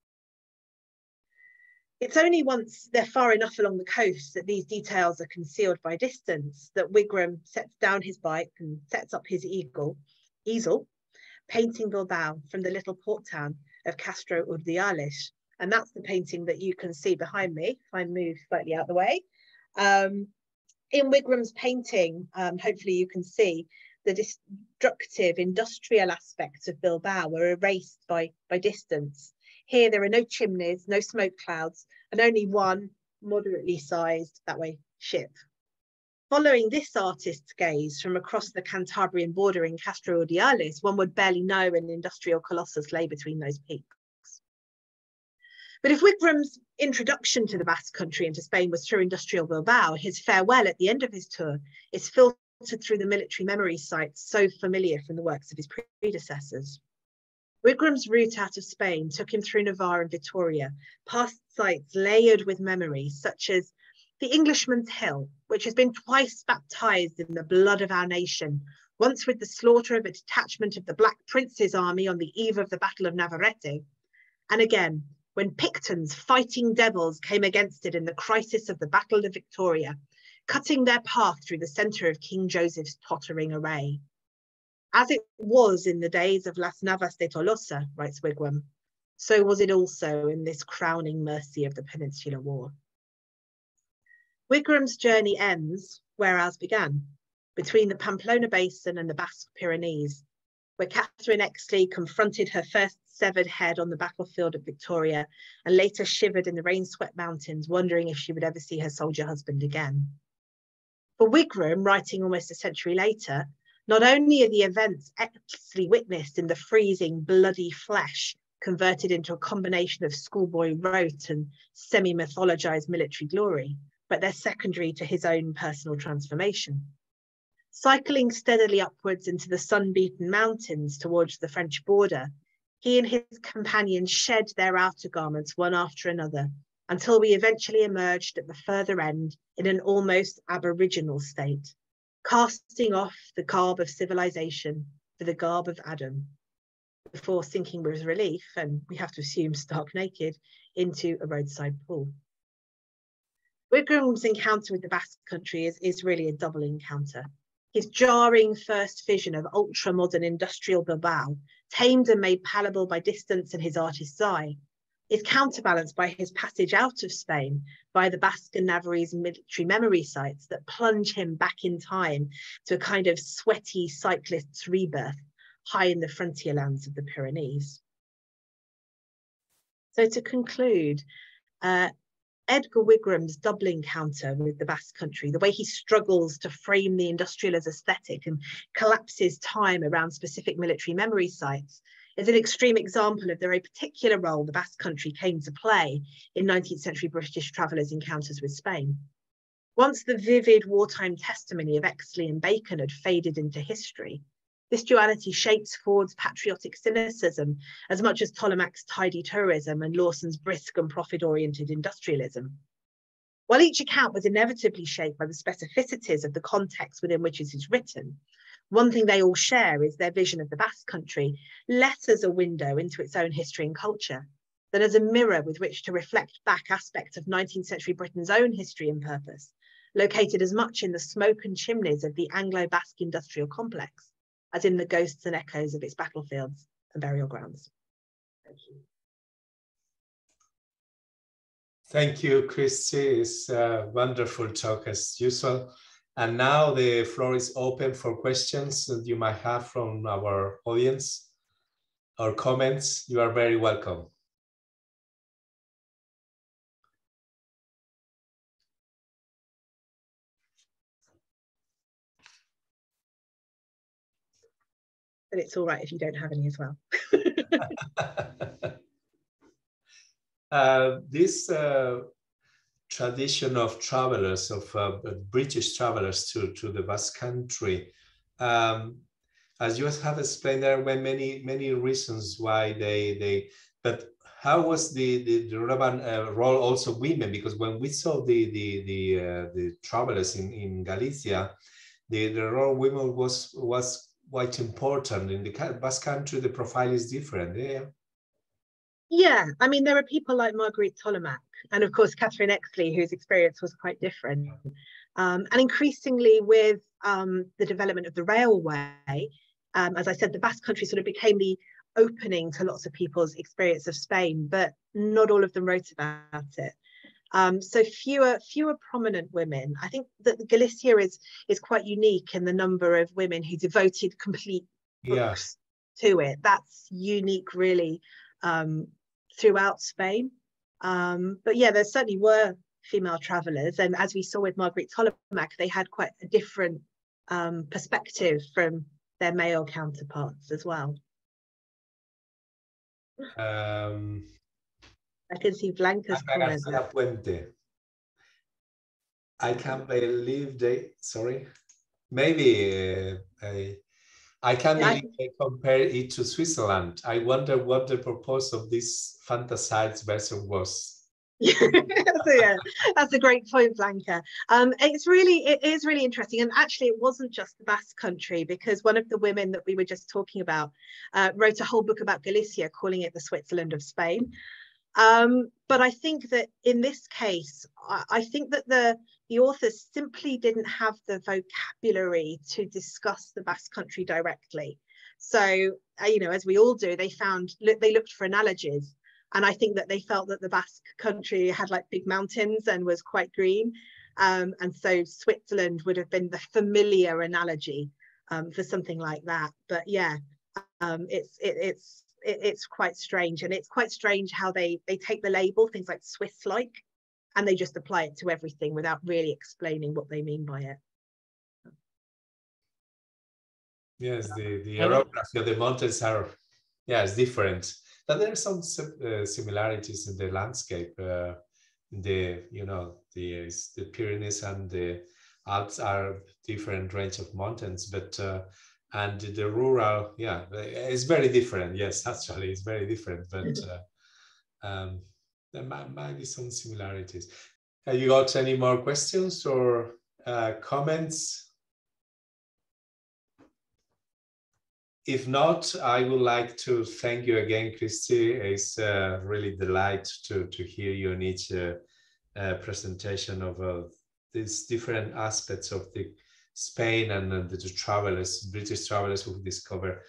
It's only once they're far enough along the coast that these details are concealed by distance that Wigram sets down his bike and sets up his eagle, easel, painting Bilbao from the little port town of Castro Urdiales. And that's the painting that you can see behind me, if I move slightly out the way. Um, in Wigram's painting, um, hopefully you can see the destructive industrial aspects of Bilbao were erased by, by distance. Here there are no chimneys, no smoke clouds, and only one moderately sized, that way, ship. Following this artist's gaze from across the Cantabrian border in Castro Urdiales, one would barely know an industrial colossus lay between those peaks. But if Wigram's introduction to the Basque Country and to Spain was through industrial Bilbao, his farewell at the end of his tour is filtered through the military memory sites so familiar from the works of his predecessors. Wigram's route out of Spain took him through Navarre and Vitoria, past sites layered with memories such as the Englishman's Hill, which has been twice baptized in the blood of our nation, once with the slaughter of a detachment of the Black Prince's army on the eve of the Battle of Navarrete, and again, when Picton's fighting devils came against it in the crisis of the Battle of Vitoria, cutting their path through the centre of King Joseph's tottering array. As it was in the days of Las Navas de Tolosa, writes Wigram, so was it also in this crowning mercy of the Peninsular War. Wigram's journey ends where ours began, between the Pamplona Basin and the Basque Pyrenees, where Catherine Exley confronted her first severed head on the battlefield at Vitoria and later shivered in the rain-swept mountains, wondering if she would ever see her soldier husband again. For Wigram, writing almost a century later, not only are the events Exley witnessed in the freezing, bloody flesh converted into a combination of schoolboy rote and semi-mythologized military glory, but they're secondary to his own personal transformation. Cycling steadily upwards into the sun-beaten mountains towards the French border, he and his companions shed their outer garments one after another, until we eventually emerged at the further end in an almost aboriginal state, casting off the garb of civilization for the garb of Adam, before sinking with relief, and we have to assume stark naked, into a roadside pool. Wigram's encounter with the Basque Country is, is really a double encounter. His jarring first vision of ultra-modern industrial Bilbao, tamed and made palatable by distance and his artist's eye, is counterbalanced by his passage out of Spain by the Basque and Navarrese military memory sites that plunge him back in time to a kind of sweaty cyclist's rebirth high in the frontier lands of the Pyrenees. So to conclude, uh, Edgar Wigram's double encounter with the Basque Country, the way he struggles to frame the industrial as aesthetic and collapses time around specific military memory sites, is an extreme example of the very particular role the Basque Country came to play in nineteenth century British travellers' encounters with Spain. Once the vivid wartime testimony of Exley and Bacon had faded into history, This duality shapes Ford's patriotic cynicism as much as Tollemache's tidy tourism and Lawson's brisk and profit-oriented industrialism. While each account was inevitably shaped by the specificities of the context within which it is written, one thing they all share is their vision of the Basque Country, less as a window into its own history and culture, than as a mirror with which to reflect back aspects of nineteenth century Britain's own history and purpose, located as much in the smoke and chimneys of the Anglo-Basque industrial complex as in the ghosts and echoes of its battlefields and burial grounds. Thank you. Thank you, Christy. It's a wonderful talk as usual. And now the floor is open for questions that you might have from our audience or comments. You are very welcome. But it's all right if you don't have any as well. uh, this uh, tradition of travelers, of uh, British travelers to, to the Basque Country, um, as you have explained, there were many, many reasons why they, they but how was the, the, the relevant uh, role also women? Because when we saw the, the, the, uh, the travelers in, in Galicia, the, the role of women was, was quite important. In the Basque Country, the profile is different. Yeah. Yeah, I mean, there are people like Marguerite Tollemache and, of course, Catherine Exley, whose experience was quite different. Um, and increasingly, with um, the development of the railway, um, as I said, the Basque Country sort of became the opening to lots of people's experience of Spain, but not all of them wrote about it. Um, so fewer, fewer prominent women. I think that Galicia is is quite unique in the number of women who devoted complete books yeah. to it. That's unique, really, um, throughout Spain. Um, but yeah, there certainly were female travellers, and as we saw with Marguerite Tollemache, they had quite a different um, perspective from their male counterparts as well. Um... I can see Blanca's comment. Puente. I can't believe they, sorry, maybe uh, I, I can't yeah, believe I... they compare it to Switzerland. I wonder what the purpose of this fantasized version was. So, yeah, that's a great point, Blanca. Um, it's really, it is really interesting. And actually, it wasn't just the Basque Country, because one of the women that we were just talking about uh, wrote a whole book about Galicia, calling it the Switzerland of Spain. Um, but I think that in this case, I, I think that the, the authors simply didn't have the vocabulary to discuss the Basque Country directly. So, uh, you know, as we all do, they found, look, they looked for analogies. And I think that they felt that the Basque Country had like big mountains and was quite green. Um, and so Switzerland would have been the familiar analogy um, for something like that. But yeah, um, it's, it, it's, it's quite strange, and it's quite strange how they they take the label, things like Swiss-like, and they just apply it to everything without really explaining what they mean by it. Yes, the the orography of the mountains are yeah, it's different, but there are some uh, similarities in the landscape. Uh, the you know the the Pyrenees and the Alps are different range of mountains, but. Uh, And the rural, yeah, it's very different. Yes, actually, it's very different, but uh, um, there might, might be some similarities. Have you got any more questions or uh, comments? If not, I would like to thank you again, Christy. It's uh, really a delight to, to hear you in each uh, uh, presentation of uh, these different aspects of the Spain and the, the travelers, British travelers who discovered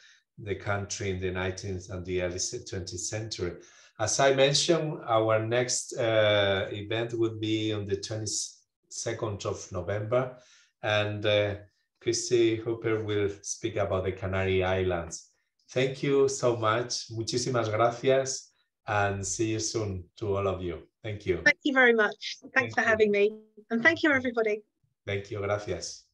the country in the nineteenth and the early twentieth century. As I mentioned, our next uh, event would be on the twenty-second of November, and uh, Christy Hooper will speak about the Canary Islands. Thank you so much. Muchísimas gracias, and see you soon to all of you. Thank you. Thank you very much. Thanks thank for you. having me. And thank you, everybody. Thank you. Gracias.